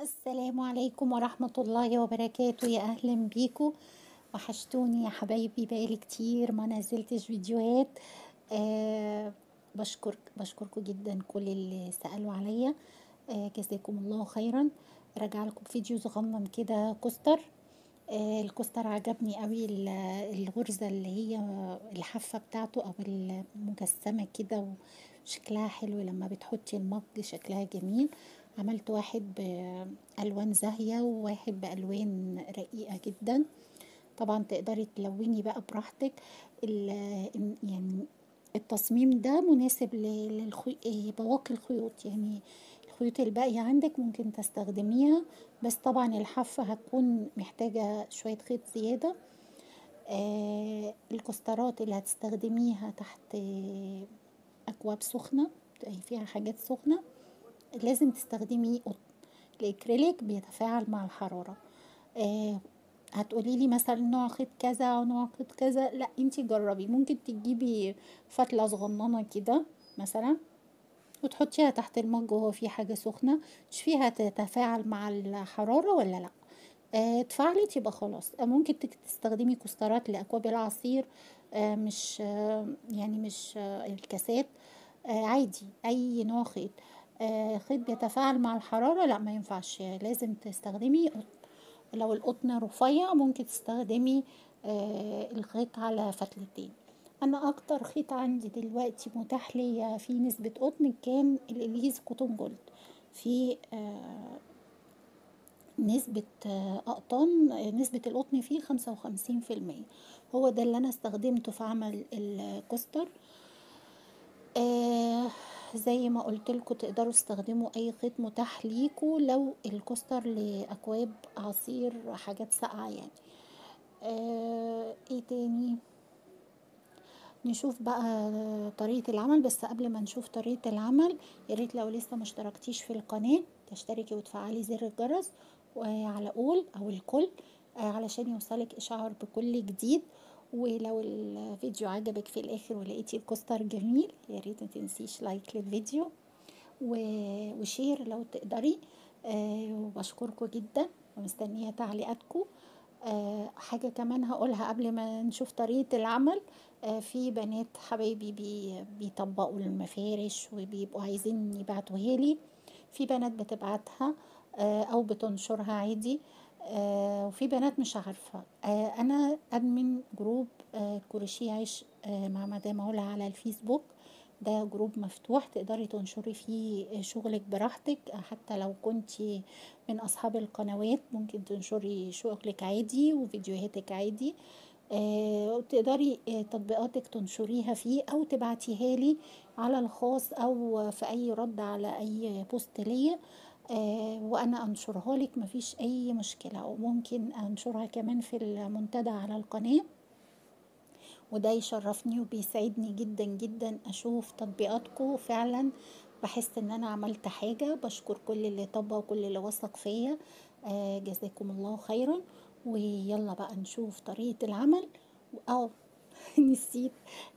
السلام عليكم ورحمة الله وبركاته. يا أهلا بيكم، وحشتوني يا حبايبي، بقالي كتير ما نزلتش فيديوهات. بشكركم جدا كل اللي سألوا عليا، جزاكم الله خيرا. راجع لكم فيديو صغنن كده كوستر. الكوستر عجبني قوي، الغرزة اللي هي الحافة بتاعته أو المجسمة كده، وشكلها حلو لما بتحطي المج شكلها جميل. عملت واحد بألوان زاهية وواحد بألوان رقيقة جدا. طبعا تقدري تلوني بقى براحتك. يعني التصميم ده مناسب لبواقي الخيوط، يعني الخيوط الباقية عندك ممكن تستخدميها، بس طبعا الحافة هتكون محتاجة شوية خيط زيادة. الكوسترات اللي هتستخدميها تحت أكواب سخنة فيها حاجات سخنة لازم تستخدمي قطن، الإكريليك بيتفاعل مع الحرارة. هتقولي لي مثلا نوع خيط كذا ونوع خيط كذا، لا انتي جربي. ممكن تجيبي فتلة صغننة كده مثلا وتحطيها تحت المج وهو في حاجة سخنة، تشوفيها تتفاعل مع الحرارة ولا لا. اتفاعلت يبقى خلاص. ممكن تستخدمي كوسترات لأكواب العصير، مش الكاسات، عادي أي نوع خيط. خيط بيتفاعل مع الحرارة لا ما ينفعش، لازم تستخدمي قطن. لو القطن رفيع ممكن تستخدمي الخيط على فتلتين. انا اكتر خيط عندي دلوقتي متاح ليا في نسبة قطن كان الاليز كوتون جولد، في نسبة اقطان، نسبة القطن فيه 55%. هو ده اللي انا استخدمته في عمل الكوستر. زي ما قلت لكم تقدروا تستخدموا اي خيط متاح ليكم لو الكوستر لاكواب عصير، حاجات ساقعه يعني. ايه تاني؟ نشوف بقى طريقه العمل. بس قبل ما نشوف طريقه العمل، يا ريت لو لسه ما اشتركتيش في القناه تشتركي وتفعلي زر الجرس على اول او الكل علشان يوصلك اشعار بكل جديد. ولو الفيديو عجبك في الاخر ولقيتي الكوستر جميل، يا ريت ما تنسيش لايك للفيديو وشير لو تقدري. وبشكركم جدا ومستنيه تعليقاتكم. حاجه كمان هقولها قبل ما نشوف طريقه العمل. في بنات حبايبي بيطبقوا المفارش وبيبقوا عايزين يبعتوها لي، في بنات بتبعتها او بتنشرها عادي، وفي بنات مش عارفه. انا ادمن جروب كروشيه عيش مع مدام علا على الفيسبوك. ده جروب مفتوح تقدري تنشري فيه شغلك براحتك، حتى لو كنتي من اصحاب القنوات ممكن تنشري شغلك عادي وفيديوهاتك عادي. وتقدري تطبيقاتك تنشريها فيه او تبعتيها لي على الخاص او في اي رد على اي بوست ليا، وانا انشرها لك مفيش اي مشكله. وممكن انشرها كمان في المنتدى على القناه، وده يشرفني وبيسعدني جدا جدا اشوف تطبيقاتكم. فعلا بحس ان انا عملت حاجه. بشكر كل اللي طبق وكل اللي وثق فيا، جزاكم الله خيرا. ويلا بقى نشوف طريقه العمل. او نسيت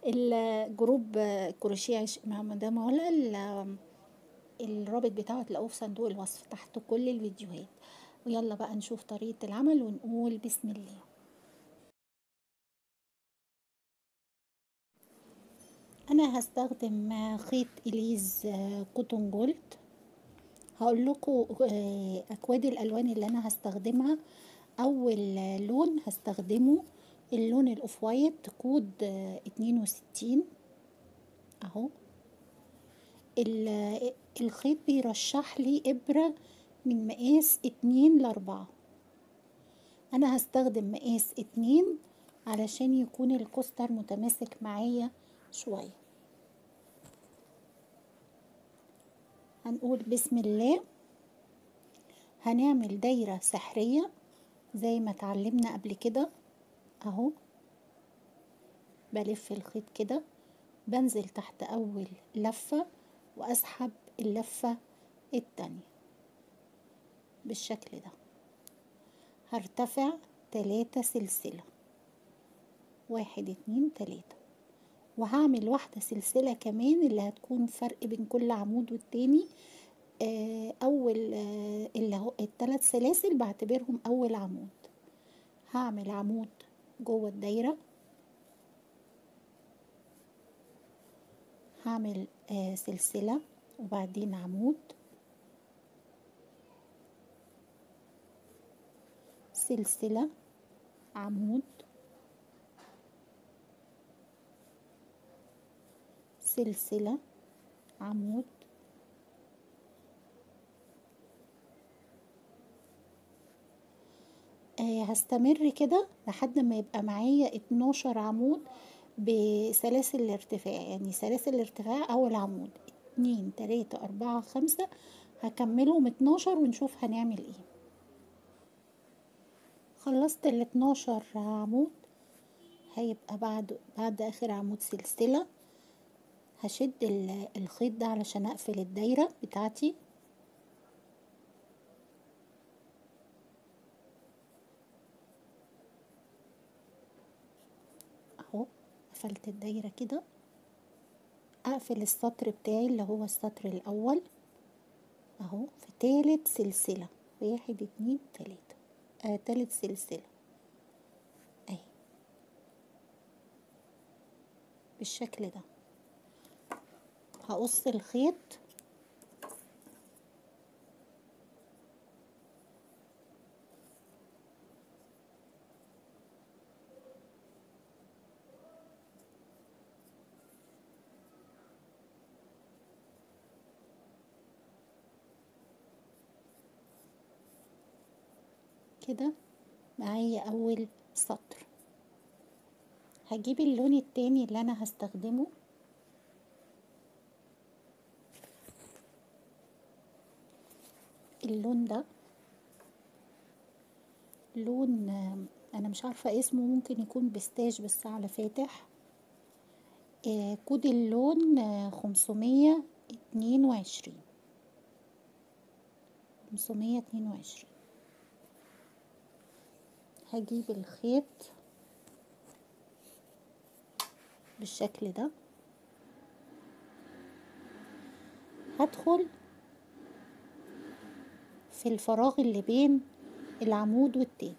الجروب كروشيه عيش مع مدام علا، الرابط بتاعه تلاقوه في صندوق الوصف تحت كل الفيديوهات. ويلا بقى نشوف طريقة العمل ونقول بسم الله. انا هستخدم خيط اليز كوتون جولد. هقول لكم اكواد الالوان اللي انا هستخدمها. اول لون هستخدمه اللون الاوف وايت، كود 62 اهو. الخيط بيرشح لي إبرة من مقاس 2 ل4. أنا هستخدم مقاس 2 علشان يكون الكوستر متماسك معايا شوية. هنقول بسم الله. هنعمل دايرة سحرية زي ما اتعلمنا قبل كده اهو. بلف الخيط كده، بنزل تحت أول لفة وأسحب اللفة التانية بالشكل ده. هرتفع 3 سلسلة، 1 2 3، وهعمل 1 سلسلة كمان اللي هتكون فرق بين كل عمود والتاني اول اللي هو الثلاث سلاسل بعتبرهم اول عمود. هعمل عمود جوه الدايره، هعمل سلسله وبعدين عمود، سلسله، عمود، سلسله، عمود، هستمر كده لحد ما يبقى معايا 12 عمود بسلاسل الارتفاع. يعني سلاسل الارتفاع اول عمود 2 3 4 5 هكملهم 12 ونشوف هنعمل ايه. خلصت ال 12 عمود، هيبقى بعد اخر عمود سلسله. هشد الخيط ده علشان اقفل الدايره بتاعتي. قفلت الدايرة كده، اقفل السطر بتاعي اللي هو السطر الاول اهو في تالت سلسلة. 1 2 3 تالت سلسلة اهي بالشكل ده. هقص الخيط كده معايا اول سطر. هجيب اللون التاني اللي انا هستخدمه، اللون ده لون انا مش عارفة اسمه، ممكن يكون بستاش بس على فاتح. كود اللون 522. 522. هجيب الخيط بالشكل ده، هدخل في الفراغ اللي بين العمود والتاني،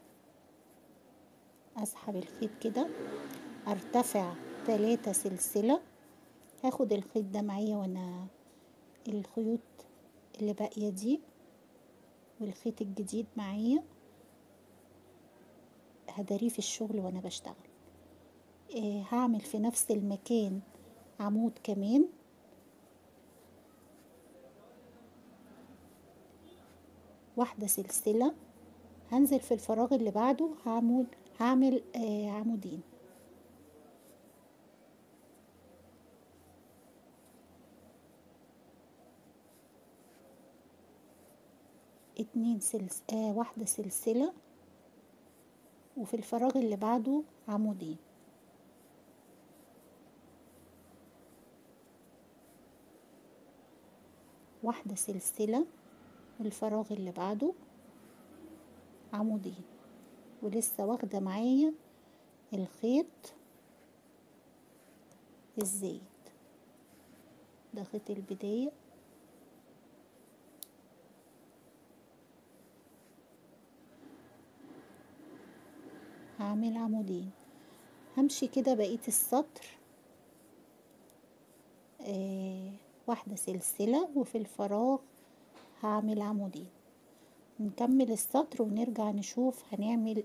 اسحب الخيط كده، ارتفع 3 سلسلة. هاخد الخيط ده معايا وانا الخيوط اللي باقية دي والخيط الجديد معايا هداريه في الشغل وانا بشتغل. هعمل في نفس المكان عمود كمان، واحدة سلسلة، هنزل في الفراغ اللي بعده هعمل عمودين. واحدة سلسلة وفي الفراغ اللي بعده عمودين. واحدة سلسلة والفراغ اللي بعده عمودين. ولسه واخدة معايا الخيط الزايد ده، خيط البداية، هعمل عمودين. همشي كده بقية السطر، واحدة سلسلة وفي الفراغ هعمل عمودين. نكمل السطر ونرجع نشوف هنعمل ايه.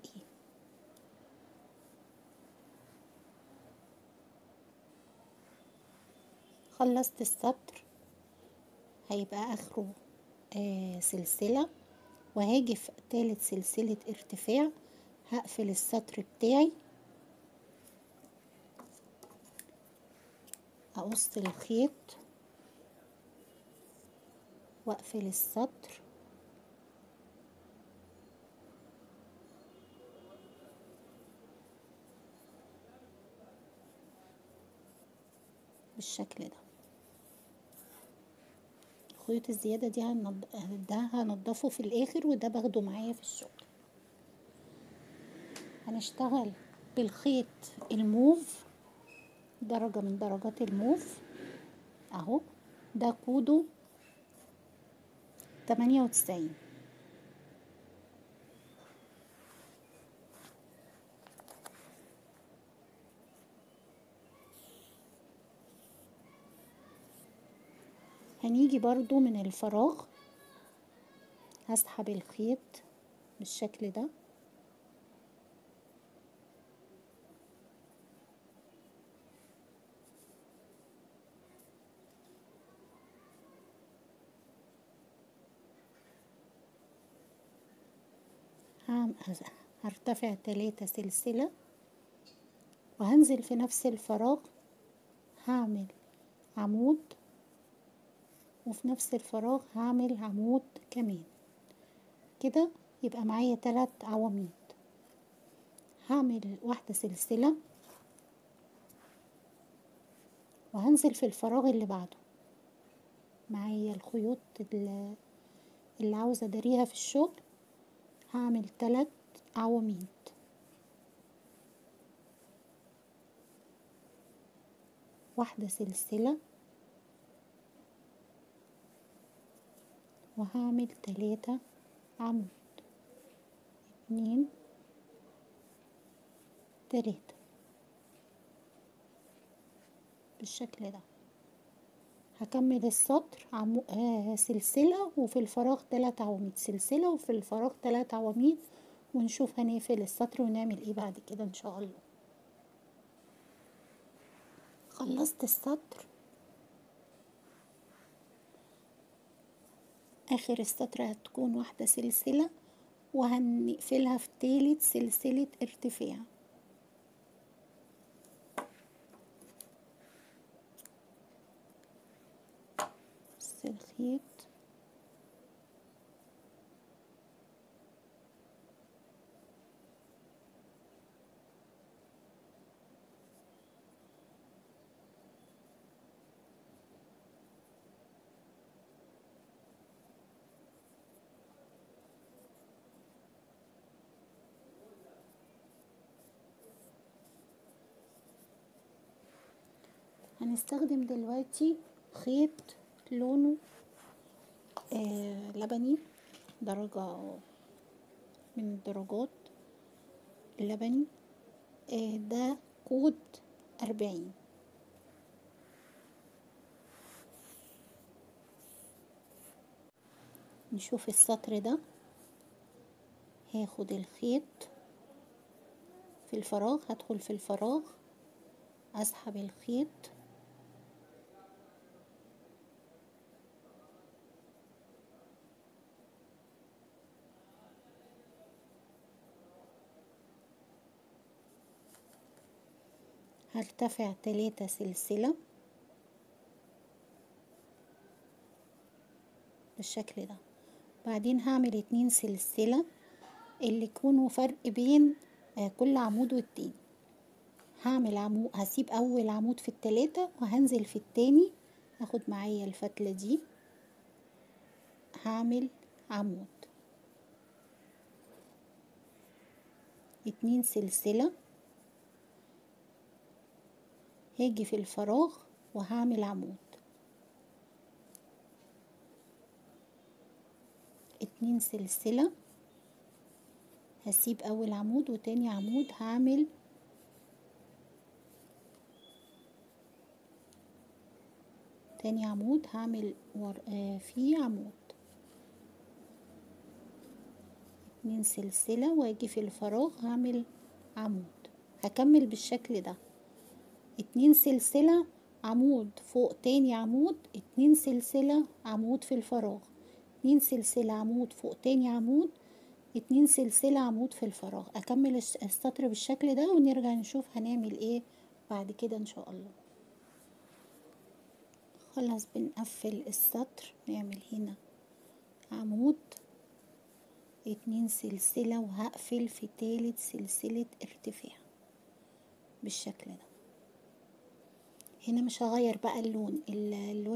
خلصت السطر، هيبقى اخره سلسلة، وهاجي في تالت سلسلة ارتفاع، هقفل السطر بتاعي، اقص الخيط واقفل السطر، بالشكل ده. الخيوط الزيادة دي هنضفه في الاخر، وده باخده معايا في الشغل. هنشتغل بالخيط الموف، درجة من درجات الموف اهو، ده كوده 98. هنيجي برضو من الفراغ هسحب الخيط بالشكل ده هرتفع 3 سلسلة وهنزل في نفس الفراغ هعمل عمود وفي نفس الفراغ هعمل عمود كمان كده يبقى معايا 3 عواميد. هعمل 1 سلسلة وهنزل في الفراغ اللي بعده معايا الخيوط اللي عاوزة اداريها في الشغل هعمل 3 عواميد واحدة سلسلة وهعمل 3 عمود 2 3 بالشكل ده. هكمل السطر سلسلة وفي الفراغ 3 عواميد سلسلة وفي الفراغ 3 عواميد ونشوف هنقفل السطر ونعمل ايه بعد كده ان شاء الله. خلصت السطر اخر السطر هتكون 1 سلسلة وهنقفلها في 3 سلسلة ارتفاع. الخيط هنستخدم دلوقتي خيط لونه لبني درجة من الدرجات اللبني ده كود 40. نشوف السطر ده هاخد الخيط في الفراغ هدخل في الفراغ اسحب الخيط هرتفع 3 سلسلة بالشكل ده بعدين هعمل 2 سلسلة اللي يكونوا فرق بين كل عمود والتاني. هعمل عمود هسيب اول عمود في ال3 وهنزل في التاني هاخد معايا الفتلة دي هعمل عمود 2 سلسلة هاجي في الفراغ وهعمل عمود 2 سلسلة هسيب اول عمود وتاني عمود هعمل تاني عمود هعمل فيه عمود 2 سلسلة واجي في الفراغ هعمل عمود. هكمل بالشكل ده 2 سلسلة عمود فوق تاني عمود 2 سلسلة عمود في الفراغ 2 سلسلة عمود فوق تاني عمود 2 سلسلة عمود في الفراغ. اكمل السطر بالشكل ده ونرجع نشوف هنعمل ايه بعد كده ان شاء الله. خلاص بنقفل السطر نعمل هنا عمود 2 سلسلة وهقفل في 3 سلسلة ارتفاع بالشكل ده. هنا مش هغير بقى اللون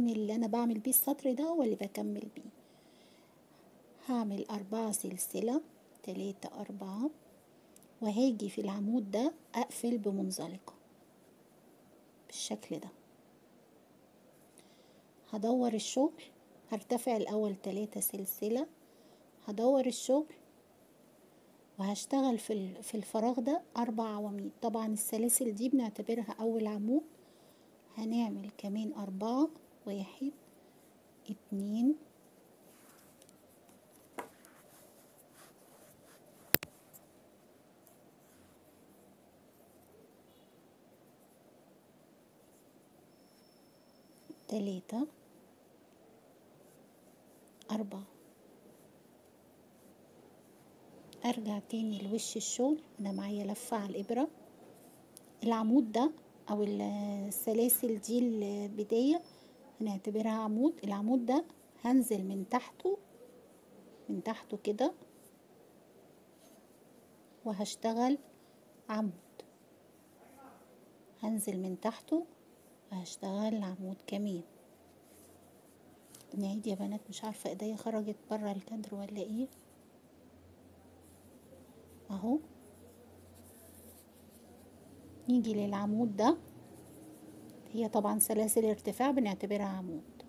اللي انا بعمل بيه السطر ده واللي بكمل بيه. هعمل 4 سلسلة 3 4 وهاجي في العمود ده اقفل بمنزلقة بالشكل ده. هدور الشغل هرتفع الاول 3 سلسلة، هدور الشغل وهشتغل في الفراغ ده 4 عواميد. طبعا السلاسل دي بنعتبرها اول عمود، هنعمل كمان 4، 1، 2، تلاتة، 4. ارجع تاني لوش الشغل، انا معايا لفة على الابرة. العمود ده او السلاسل دي البداية هنعتبرها عمود. العمود ده هنزل من تحته كده وهشتغل عمود، هنزل من تحته وهشتغل عمود كمان. نعيد يا بنات، مش عارفة ايديا خرجت برا الكادر ولا ايه. اهو نيجي للعمود ده، هي طبعا سلاسل ارتفاع بنعتبرها عمود.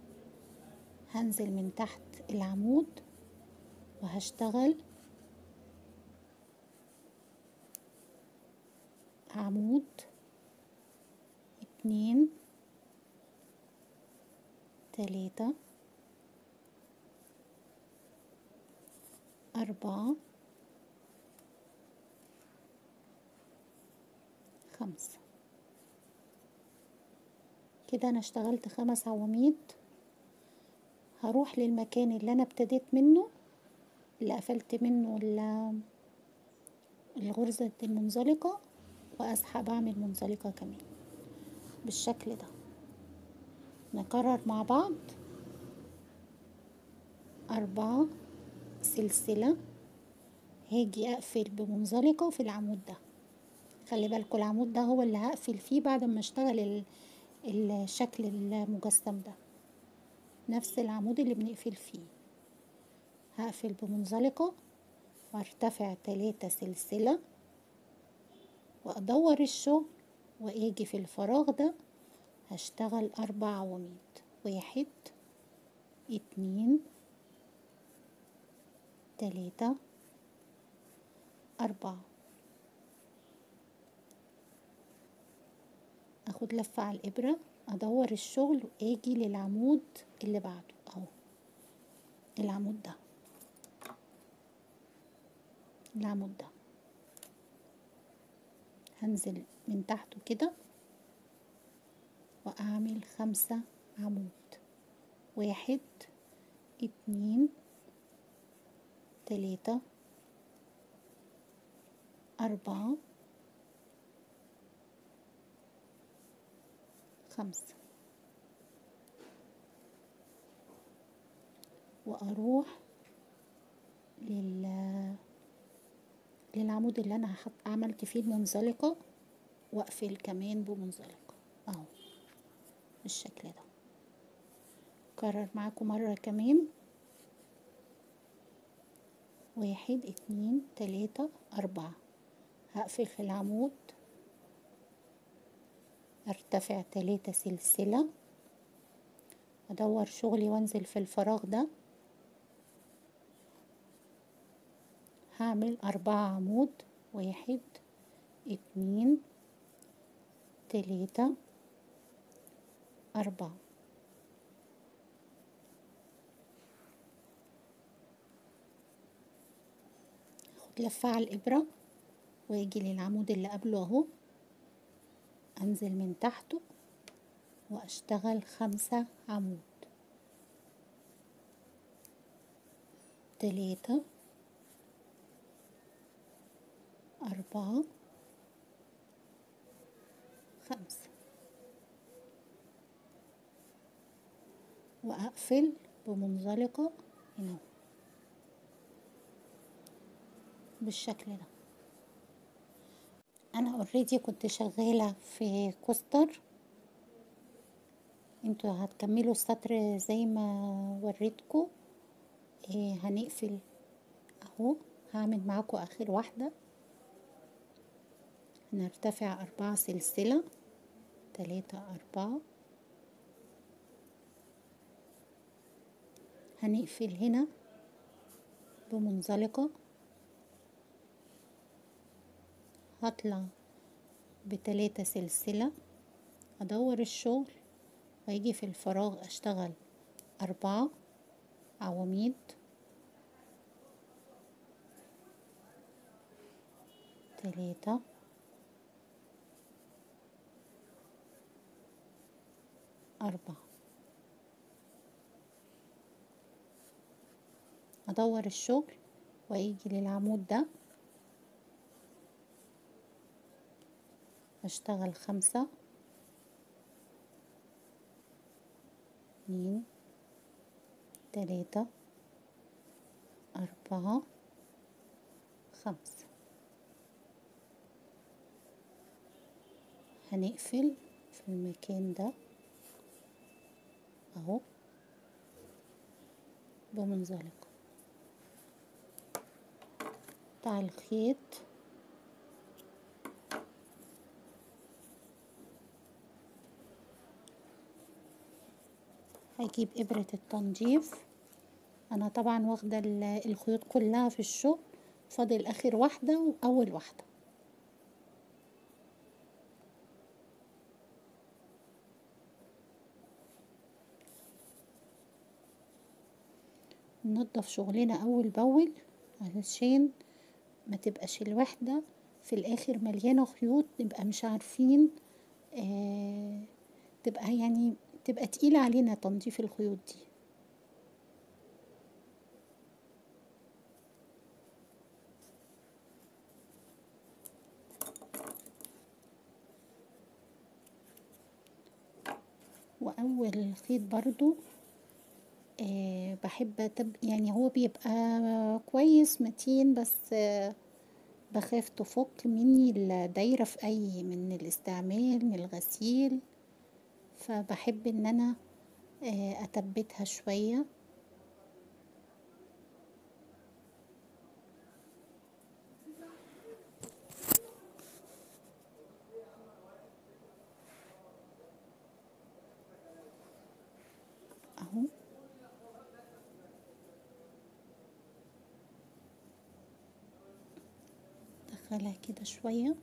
هنزل من تحت العمود وهشتغل عمود 2، 3، 4، 5. كده انا اشتغلت 5 عواميد. هروح للمكان اللي انا ابتديت منه، اللي قفلت منه الغرزة المنزلقة، واسحب اعمل منزلقة كمان بالشكل ده. نكرر مع بعض 4 سلسلة، هاجي اقفل بمنزلقة في العمود ده. خلي بالكم العمود ده هو اللي هقفل فيه بعد ما اشتغل الشكل المجسم ده، نفس العمود اللي بنقفل فيه. هقفل بمنزلقة وارتفع 3 سلسلة وادور الشغل، واجي في الفراغ ده هشتغل 4 عواميد، 1، 2، 3، 4. اخد لفة على الابرة، ادور الشغل، واجي للعمود اللي بعده. اهو العمود ده، العمود ده هنزل من تحته كده واعمل 5 عمود، 1، 2، 3، 4. واروح للعمود اللي انا عملت فيه المنزلقة واقفل كمان بمنزلقة اهو بالشكل ده. اكرر معاكم مرة كمان 1، 2، 3، 4. هقفل في العمود، ارتفع 3 سلسلة، ادور شغلي وانزل في الفراغ ده، هعمل 4 عمود، 1، 2، 3، 4. اخد لفة على الابرة واجي للعمود اللي قبله اهو، انزل من تحته واشتغل 5 عمود، 3، 4، 5. واقفل بمنزلقة هنا بالشكل ده. انا اوريدي كنت شغاله في كوستر، انتوا هتكملوا السطر زي ما وريتكم. هنقفل اهو، هعمل معاكم اخر واحده. هنرتفع 4 سلسله، 3، 4، هنقفل هنا بمنزلقة، هطلع بتلاتة سلسلة ادور الشغل، ويجي في الفراغ اشتغل 4 عواميد، 3 4، ادور الشغل واجي للعمود ده اشتغل 5 2 3 4 5، هنقفل في المكان ده اهو بمنزلقة، قطع الخيط هجيب ابرة التنظيف. انا طبعا واخدة الخيوط كلها في الشغل، فاضل اخر واحدة واول واحدة، ننضف شغلنا اول باول علشان ما تبقاش الوحدة في الاخر مليانة خيوط، نبقى مش عارفين تبقى يعني تبقى تقيلة علينا تنظيف الخيوط دي. واول خيط برضو بحب يعني هو بيبقى كويس متين، بس بخاف تفك مني الدايرة في اي من الاستعمال من الغسيل، فبحب ان انا اثبتها شوية. اهو دخلها كده شوية،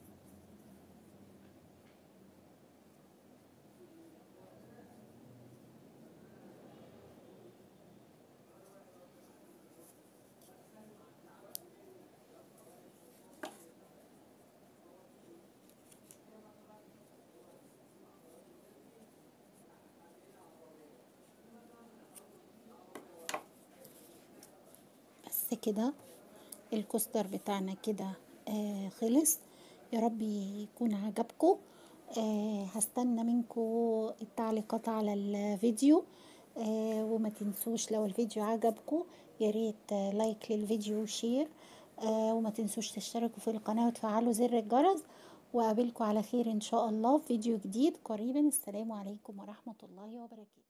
كده الكوستر بتاعنا كده خلص. يا رب يكون عجبكم، هستنى منكم التعليقات على الفيديو، وما تنسوش لو الفيديو عجبكم يا ريت لايك للفيديو وشير، وما تنسوش تشتركوا في القناة وتفعلوا زر الجرس، وأقابلكم على خير ان شاء الله في فيديو جديد قريبا. السلام عليكم ورحمة الله وبركاته.